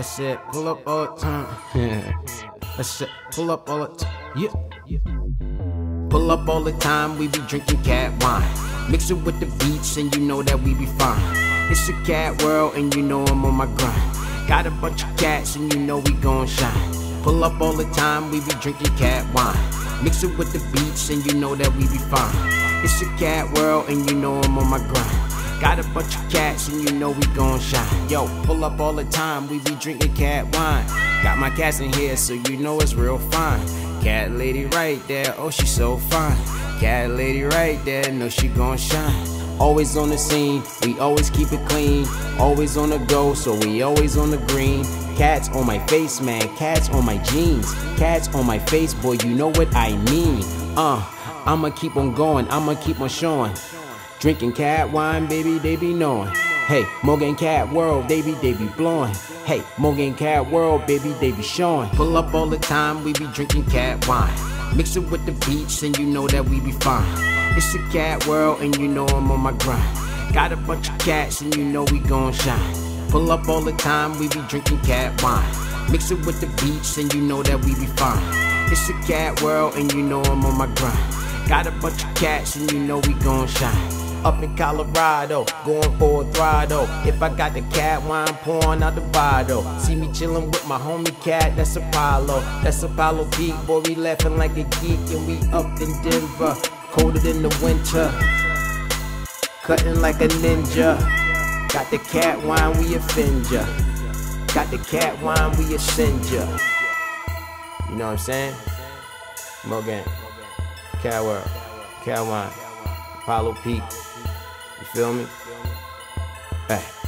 I said, pull up all the time. I said, pull up all the time. Yeah. Pull up all the time, we be drinking cat wine. Mix it with the beats, and you know that we be fine. It's a cat world, and you know I'm on my grind. Got a bunch of cats, and you know we gon' shine. Pull up all the time, we be drinking cat wine. Mix it with the beats, and you know that we be fine. It's a cat world, and you know I'm on my grind. Got a bunch of cats and you know we gon' shine. Yo, pull up all the time, we be drinking cat wine. Got my cats in here so you know it's real fine. Cat lady right there, oh she so fine. Cat lady right there, know she gon' shine. Always on the scene, we always keep it clean. Always on the go, so we always on the green. Cats on my face, man, cats on my jeans. Cats on my face, boy, you know what I mean. I'ma keep on going, I'ma keep on showing. Drinking cat wine, baby, they be knowing. Hey, Morgan Cat World, baby, they be blowing. Hey, Morgan Cat World, baby, they be showing. Pull up all the time, we be drinking cat wine. Mix it with the beats, and you know that we be fine. It's a cat world, and you know I'm on my grind. Got a bunch of cats, and you know we gon' shine. Pull up all the time, we be drinking cat wine. Mix it with the beats, and you know that we be fine. It's a cat world, and you know I'm on my grind. Got a bunch of cats, and you know we gon' shine. Up in Colorado, going for a throttle. If I got the cat wine pouring out the bottle. See me chilling with my homie cat, that's Apollo Peak. Boy, we laughing like a geek and we up in Denver. Colder than the winter, cutting like a ninja. Got the cat wine, we offend ya. Got the cat wine, we ascend ya. You know what I'm saying? Morgan, Cat World, Cat Wine, Apollo Peak. You feel me? Hey.